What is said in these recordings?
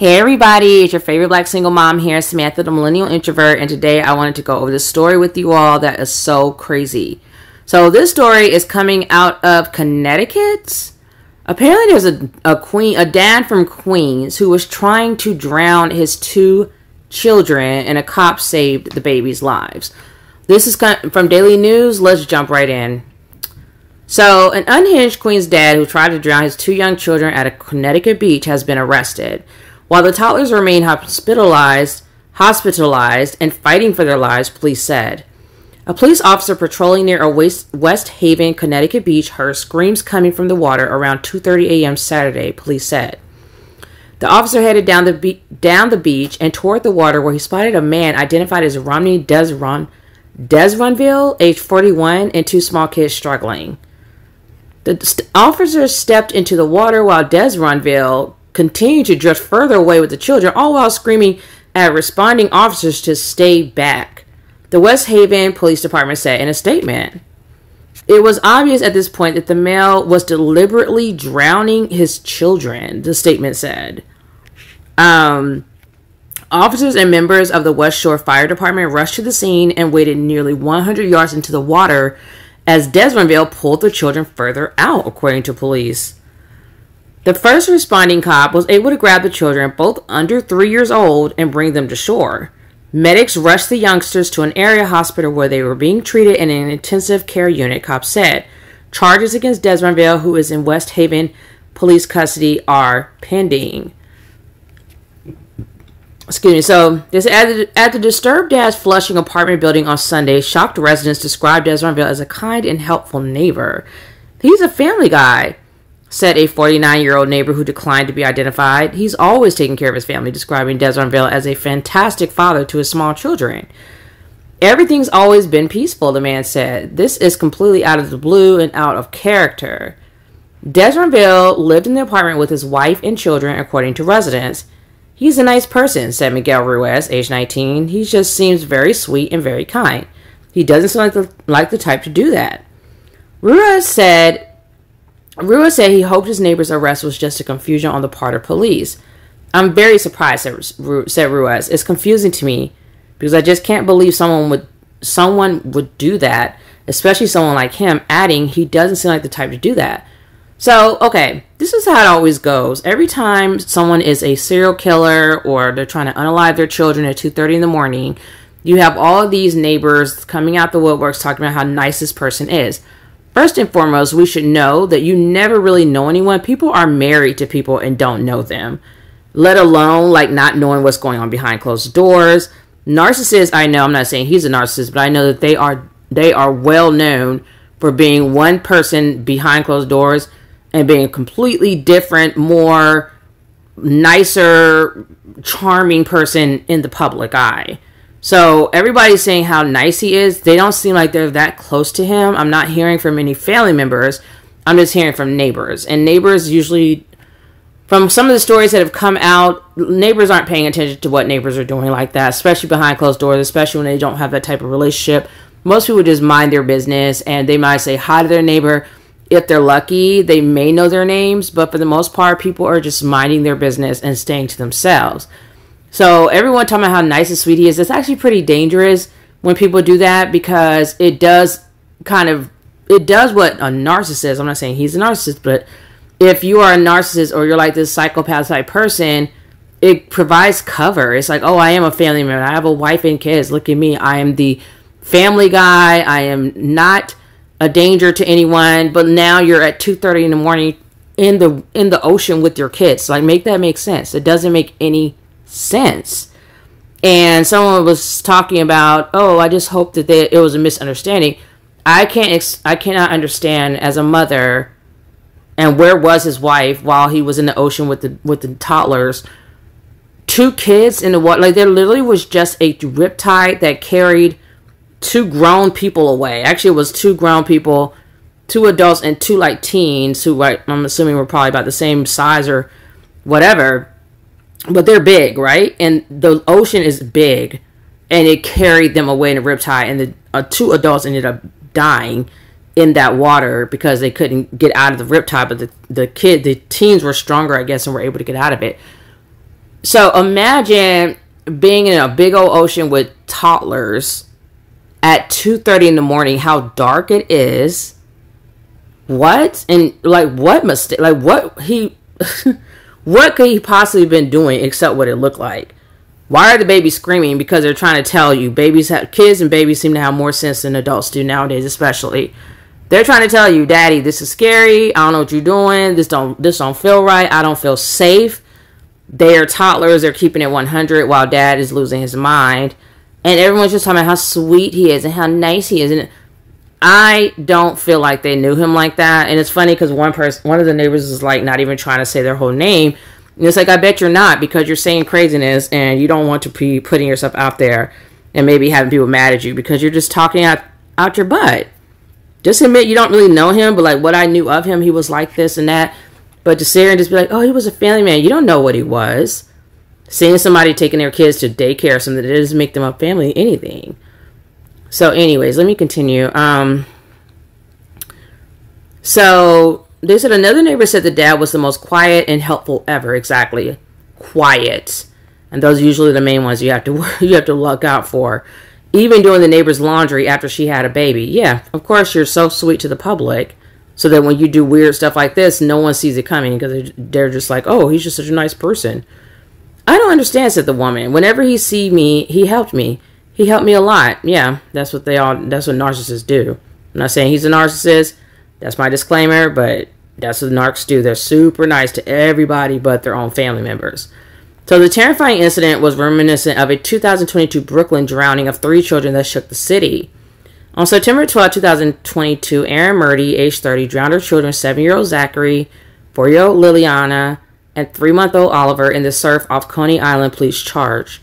Hey everybody, it's your favorite black single mom here, Samantha the Millennial Introvert, and today I wanted to go over this story with you all that is so crazy. So this story is coming out of Connecticut. Apparently there's a dad from Queens who was trying to drown his two children and a cop saved the babies' lives. This is from Daily News. Let's jump right in. So an unhinged Queens dad who tried to drown his two young children at a Connecticut beach has been arrested. While the toddlers remain hospitalized and fighting for their lives, police said. A police officer patrolling near a West Haven, Connecticut beach heard screams coming from the water around 2:30 a.m. Saturday, police said. The officer headed down the beach and toward the water where he spotted a man identified as Romney Desronvil, age 41, and two small kids struggling. The officer stepped into the water while Desronvil continued to drift further away with the children, all while screaming at responding officers to stay back, the West Haven Police Department said in a statement. It was obvious at this point that the male was deliberately drowning his children, the statement said. Officers and members of the West Shore Fire Department rushed to the scene and waded nearly 100 yards into the water as Desronvil pulled the children further out, according to police. The first responding cop was able to grab the children, both under 3 years old, and bring them to shore. Medics rushed the youngsters to an area hospital where they were being treated in an intensive care unit, cops said. Charges against Desronvil, who is in West Haven police custody, are pending. Excuse me. So, this at the disturbed dad's Flushing apartment building on Sunday, shocked residents described Desronvil as a kind and helpful neighbor. He's a family guy, said a 49-year-old neighbor who declined to be identified. He's always taken care of his family, describing Desronvil as a fantastic father to his small children. Everything's always been peaceful, the man said. This is completely out of the blue and out of character. Desronvil lived in the apartment with his wife and children, according to residents. He's a nice person, said Miguel Ruiz, age 19. He just seems very sweet and very kind. He doesn't seem like the type to do that. Ruiz said he hoped his neighbor's arrest was just a confusion on the part of police. I'm very surprised, said Ruiz. It's confusing to me because I just can't believe someone would do that, especially someone like him, adding he doesn't seem like the type to do that. So, okay, this is how it always goes. Every time someone is a serial killer or they're trying to unalive their children at 2:30 in the morning, you have all of these neighbors coming out the woodworks talking about how nice this person is. First and foremost, we should know that you never really know anyone. People are married to people and don't know them, let alone like not knowing what's going on behind closed doors. Narcissists, I know, I'm not saying he's a narcissist, but I know that they are well known for being one person behind closed doors and being completely different, more nicer, charming person in the public eye. So everybody's saying how nice he is. They don't seem like they're that close to him. I'm not hearing from any family members. I'm just hearing from neighbors. And neighbors usually, from some of the stories that have come out, neighbors aren't paying attention to what neighbors are doing like that, especially behind closed doors, especially when they don't have that type of relationship. Most people just mind their business and they might say hi to their neighbor. If they're lucky, they may know their names, but for the most part, people are just minding their business and staying to themselves. So everyone talking about how nice and sweet he is, it's actually pretty dangerous when people do that because it does what a narcissist, I'm not saying he's a narcissist, but if you are a narcissist or you're like this psychopath type person, it provides cover. It's like, oh, I am a family member. I have a wife and kids. Look at me. I am the family guy. I am not a danger to anyone, but now you're at 2:30 in the morning in the ocean with your kids. Like, make that make sense. It doesn't make any sense. And someone was talking about, oh, I just hope that it was a misunderstanding. I cannot understand as a mother. And where was his wife while he was in the ocean with the toddlers? Two kids in the water. Like, there literally was just a riptide that carried two grown people away. Actually, it was two grown people, two adults and two like teens who, like, I'm assuming were probably about the same size or whatever. But they're big, right? And the ocean is big. And it carried them away in a riptide. And the two adults ended up dying in that water because they couldn't get out of the riptide. But the teens were stronger, I guess, and were able to get out of it. So imagine being in a big old ocean with toddlers at 2:30 in the morning, how dark it is. What? And like what mistake? Like what he what could he possibly have been doing except what it looked like? Why are the babies screaming? Because they're trying to tell you. Kids and babies seem to have more sense than adults do nowadays, especially. They're trying to tell you, Daddy, this is scary. I don't know what you're doing. This don't feel right. I don't feel safe. They are toddlers. They're keeping it 100 while Dad is losing his mind. And everyone's just talking about how sweet he is and how nice he is. And I don't feel like they knew him like that. And it's funny because one of the neighbors is like not even trying to say their whole name. And it's like, I bet you're not, because you're saying craziness and you don't want to be putting yourself out there and maybe having people mad at you because you're just talking out your butt. Just admit you don't really know him, but like what I knew of him, he was like this and that. But to sit here and just be like, oh, he was a family man. You don't know what he was. Seeing somebody taking their kids to daycare or something, that doesn't make them a family, anything. So anyways, let me continue. So they said another neighbor said the dad was the most quiet and helpful ever. Exactly. Quiet. And those are usually the main ones you have to look out for. Even doing the neighbor's laundry after she had a baby. Yeah, of course you're so sweet to the public. So that when you do weird stuff like this, no one sees it coming because they're just like, oh, he's just such a nice person. I don't understand, said the woman. Whenever he see me, he helped me. He helped me a lot. Yeah, that's what narcissists do. I'm not saying he's a narcissist. That's my disclaimer, but that's what narcs do. They're super nice to everybody but their own family members. So the terrifying incident was reminiscent of a 2022 Brooklyn drowning of 3 children that shook the city. On September 12, 2022, Erin Merdy, age 30, drowned her children, 7-year-old Zachary, 4-year-old Liliana, and 3-month-old Oliver in the surf off Coney Island, police charged.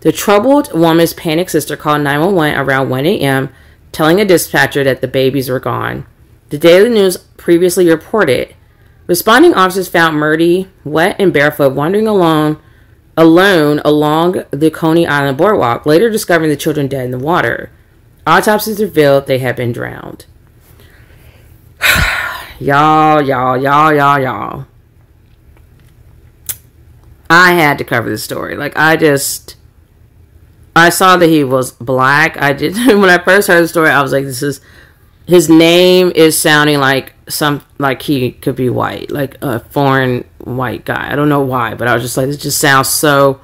The troubled woman's panicked sister called 911 around 1 a.m., telling a dispatcher that the babies were gone. The Daily News previously reported, responding officers found Merdy, wet and barefoot, wandering alone along the Coney Island boardwalk, later discovering the children dead in the water. Autopsies revealed they had been drowned. Y'all. I had to cover this story. Like, I saw that he was black. When I first heard the story, I was like, his name is sounding like he could be white, like a foreign white guy. I don't know why, but I was just like, this just sounds so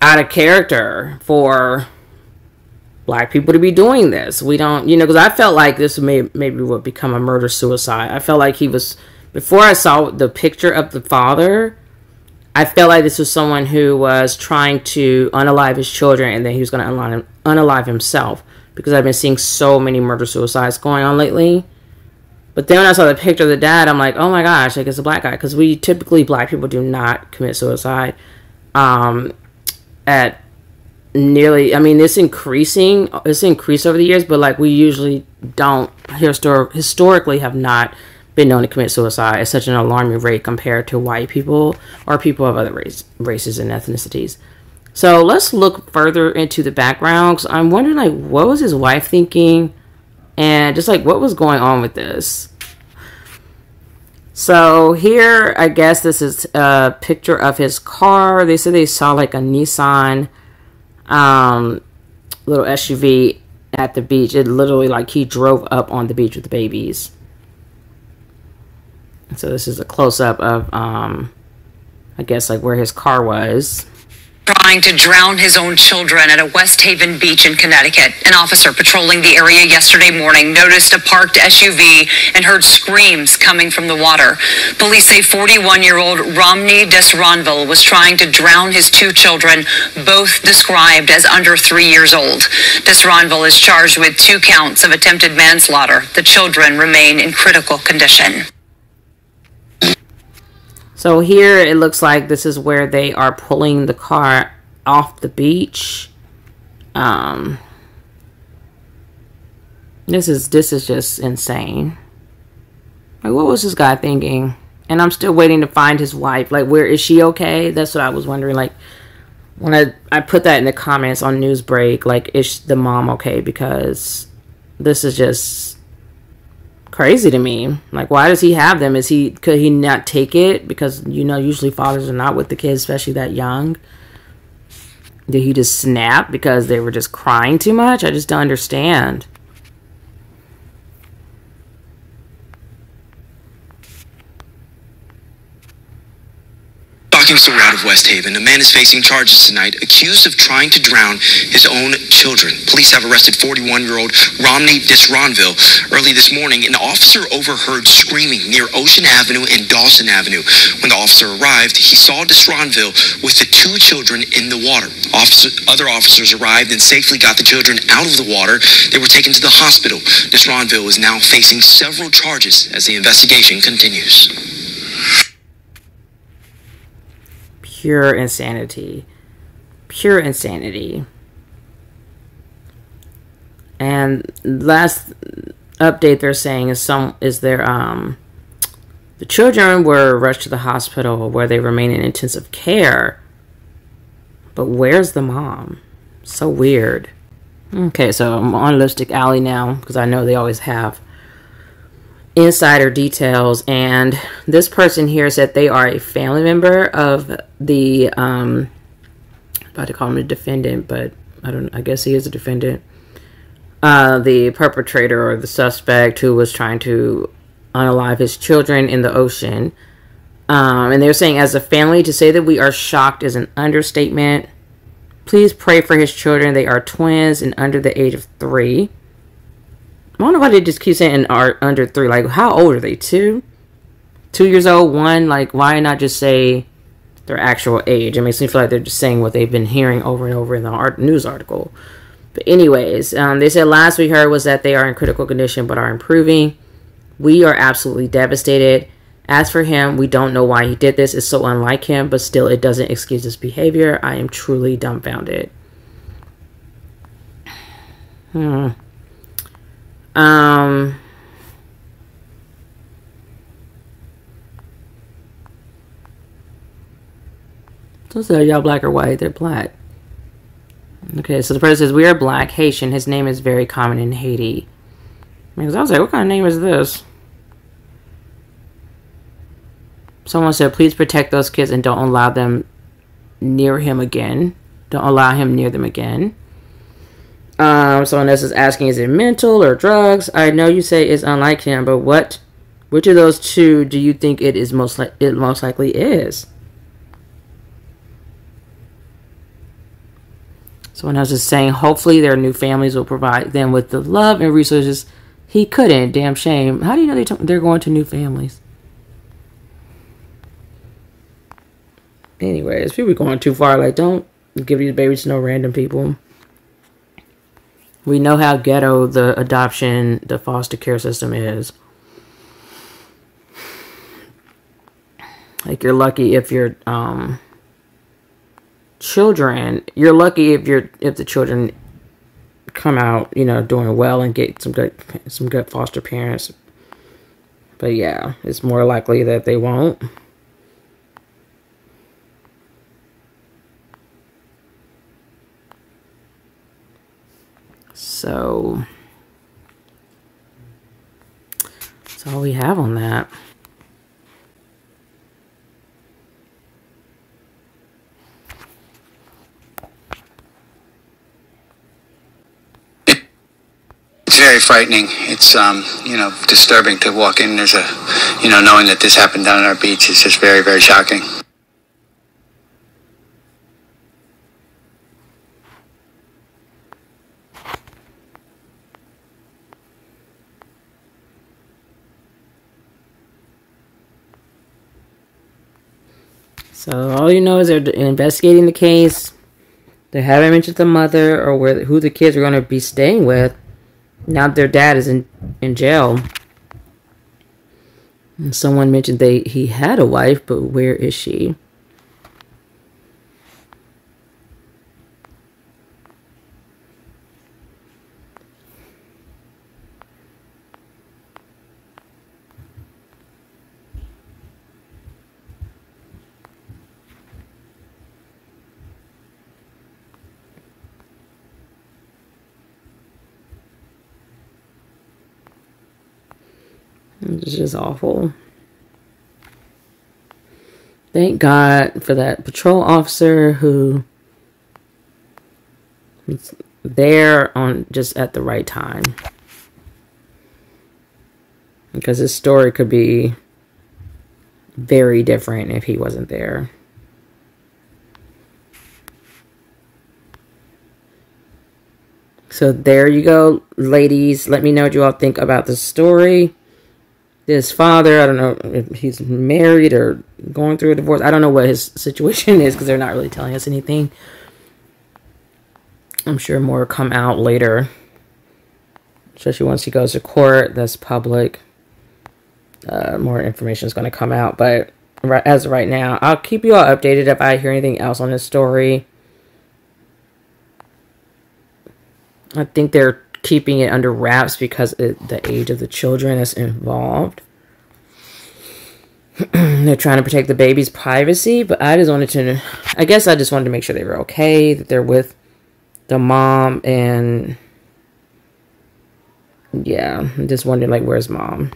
out of character for black people to be doing this. We don't, because I felt like this maybe would become a murder-suicide. I felt like he was, before I saw the picture of the father, I felt like this was someone who was trying to unalive his children and then he was going to unalive himself, because I've been seeing so many murder-suicides going on lately. But then when I saw the picture of the dad, I'm like, oh my gosh, like it's a black guy, because we typically, black people do not commit suicide at nearly, I mean, it's increased over the years, but like we usually don't historically have not been known to commit suicide at such an alarming rate compared to white people or people of other races and ethnicities. So let's look further into the background. So I'm wondering, like, what was his wife thinking, and just like what was going on with this. So here, I guess this is a picture of his car. They said they saw like a Nissan little SUV at the beach. It literally, like, he drove up on the beach with the babies. So this is a close-up of I guess like where his car was. Trying to drown his own children at a West Haven beach in Connecticut. An officer patrolling the area yesterday morning noticed a parked SUV and heard screams coming from the water. Police say 41-year-old Romney Desronvil was trying to drown his 2 children, both described as under 3 years old. Desronvil is charged with 2 counts of attempted manslaughter. The children remain in critical condition. So here it looks like this is where they are pulling the car off the beach. This is just insane. Like, what was this guy thinking? And I'm still waiting to find his wife. Like, where is she? Okay, that's what I was wondering. Like, when I put that in the comments on Newsbreak, like, is the mom okay? Because this is just crazy to me. Like, why does he have them? Could he not take it? Because, you know, usually fathers are not with the kids, especially that young. Did he just snap because they were just crying too much? I just don't understand. Walking the route of West Haven, a man is facing charges tonight, accused of trying to drown his own children. Police have arrested 41-year-old Romney Desronvil. Early this morning, an officer overheard screaming near Ocean Avenue and Dawson Avenue. When the officer arrived, he saw Desronvil with the two children in the water. Other officers arrived and safely got the children out of the water. They were taken to the hospital. Desronvil is now facing several charges as the investigation continues. Pure insanity. Pure insanity. And last update they're saying is the children were rushed to the hospital where they remain in intensive care. But where's the mom? So weird. Okay, so I'm on Lipstick Alley now because I know they always have insider details, and this person here said they are a family member of the I'm about to call him a defendant, but I guess he is a defendant, the perpetrator or the suspect who was trying to unalive his children in the ocean. And they're saying, as a family, to say that we are shocked is an understatement. Please pray for his children. They are twins and under the age of 3. I wonder why they just keep saying are under 3. Like, how old are they? 2? 2 years old? 1? Like, why not just say their actual age? It makes me feel like they're just saying what they've been hearing over and over in the news article. But anyways, they said last we heard was that they are in critical condition but are improving. We are absolutely devastated. As for him, we don't know why he did this. It's so unlike him, but still it doesn't excuse his behavior. I am truly dumbfounded. So y'all black or white? They're black. Okay, so the person says, we are black, Haitian. His name is very common in Haiti. Because I was like, what kind of name is this? Someone said, please protect those kids and don't allow them near him again. Don't allow him near them again. Someone else is asking, is it mental or drugs? I know you say it's unlike him, but which of those two do you think it is most likely is? Someone else is saying, hopefully their new families will provide them with the love and resources he couldn't. Damn shame. How do you know they're going to new families? Anyways, people are going too far. Like, don't give these babies to no random people. We know how ghetto the adoption, the foster care system is. Like, you're lucky if your children come out, you know, doing well and get some good foster parents. But yeah, it's more likely that they won't. So that's all we have on that. It's very frightening. It's you know, disturbing to walk in. There's a, you know, knowing that this happened down on our beach is just very, very shocking. So all you know is they're investigating the case. They haven't mentioned the mother or who the kids are going to be staying with. Now their dad is in jail. And someone mentioned he had a wife, but where is she? It's just awful. Thank God for that patrol officer who was there on just at the right time. Because his story could be very different if he wasn't there. So there you go, ladies. Let me know what you all think about the story. This father, I don't know if he's married or going through a divorce. I don't know what his situation is because they're not really telling us anything. I'm sure more will come out later. Especially once he goes to court, that's public. More information is going to come out. But as of right now, I'll keep you all updated if I hear anything else on this story. I think they're keeping it under wraps because of the age of the children is involved. They're trying to protect the baby's privacy, but I just wanted to make sure they were okay, that they're with the mom, and yeah, I'm just wondering, like, where's mom?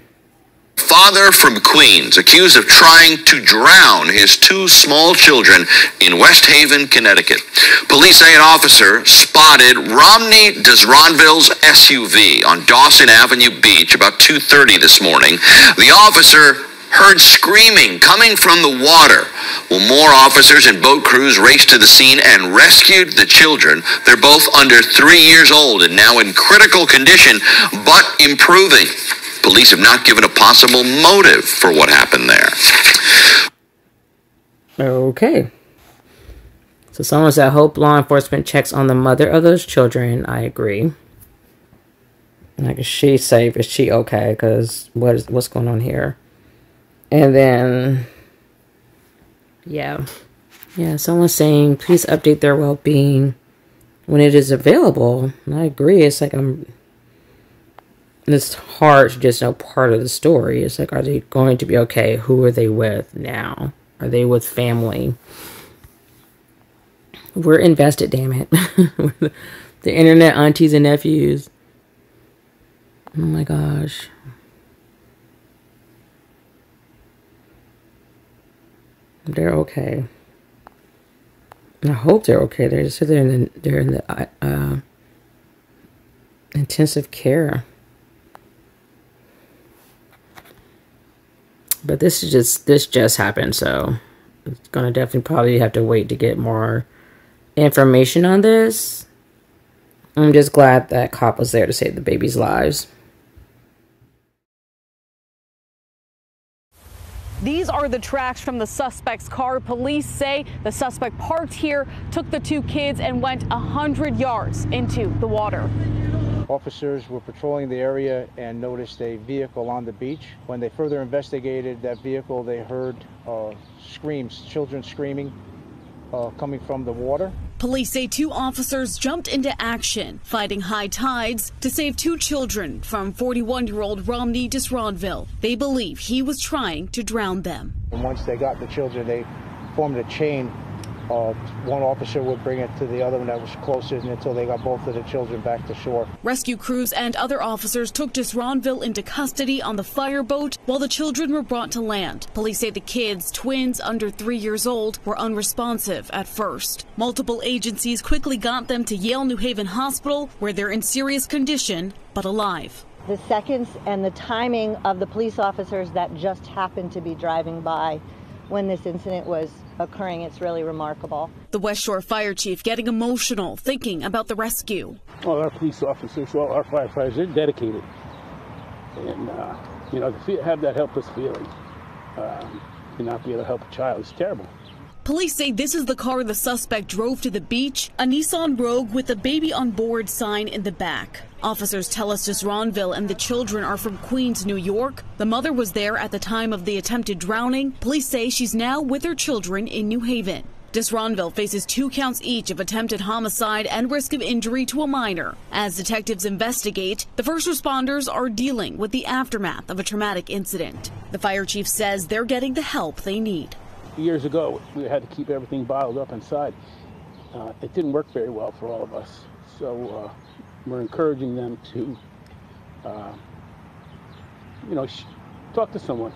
Father from Queens accused of trying to drown his two small children in West Haven, Connecticut. Police say an officer spotted Romney Desronvil's SUV on Dawson Avenue Beach about 2:30 this morning. The officer heard screaming coming from the water. Well, more officers and boat crews raced to the scene and rescued the children. They're both under 3 years old and now in critical condition, but improving. Police have not given a possible motive for what happened there. Okay. So someone said, I hope law enforcement checks on the mother of those children. I agree. Like, is she safe? Is she okay? Because what's going on here? And then, yeah. Yeah, someone's saying, please update their well-being when it is available. And I agree. It's like it's hard to just know part of the story. It's like, are they going to be okay? Who are they with now? Are they with family? We're invested, damn it. The internet aunties and nephews. Oh my gosh. They're okay. I hope they're okay. They just said they're in the intensive care. But this just happened, so it's gonna definitely probably have to wait to get more information on this. I'm just glad that cop was there to save the baby's lives. These are the tracks from the suspect's car. Police say the suspect parked here, took the two kids, and went 100 yards into the water. Officers were patrolling the area and noticed a vehicle on the beach. When they further investigated that vehicle, they heard screams, children screaming, coming from the water. Police say two officers jumped into action, fighting high tides to save two children from 41-year-old Romney Desronvil. They believe he was trying to drown them. And once they got the children, they formed a chain. One officer would bring it to the other one that was closer, and until they got both of the children back to shore. Rescue crews and other officers took Desronvil into custody on the fireboat while the children were brought to land. Police say the kids, twins under 3 years old, were unresponsive at first. Multiple agencies quickly got them to Yale New Haven Hospital, where they're in serious condition but alive. The seconds and the timing of the police officers that just happened to be driving by when this incident was occurring, it's really remarkable. The West Shore Fire Chief getting emotional thinking about the rescue. Well, our police officers, well, our firefighters, they're dedicated. And, you know, to have that helpless feeling and not be able to help a child is terrible. Police say this is the car the suspect drove to the beach, a Nissan Rogue with a baby on board sign in the back. Officers tell us Desronvil and the children are from Queens, New York. The mother was there at the time of the attempted drowning. Police say she's now with her children in New Haven. Desronvil faces 2 counts each of attempted homicide and risk of injury to a minor. As detectives investigate, the first responders are dealing with the aftermath of a traumatic incident. The fire chief says they're getting the help they need. Years ago, we had to keep everything bottled up inside. It didn't work very well for all of us, so we're encouraging them to, you know, Talk to someone.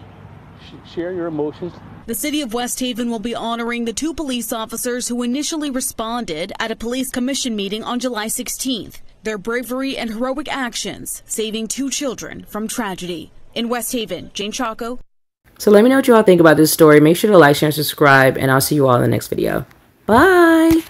Share your emotions. The city of West Haven will be honoring the two police officers who initially responded at a police commission meeting on July 16th. Their bravery and heroic actions, saving two children from tragedy. In West Haven, Jane Chaco. So let me know what you all think about this story. Make sure to like, share, and subscribe, and I'll see you all in the next video. Bye.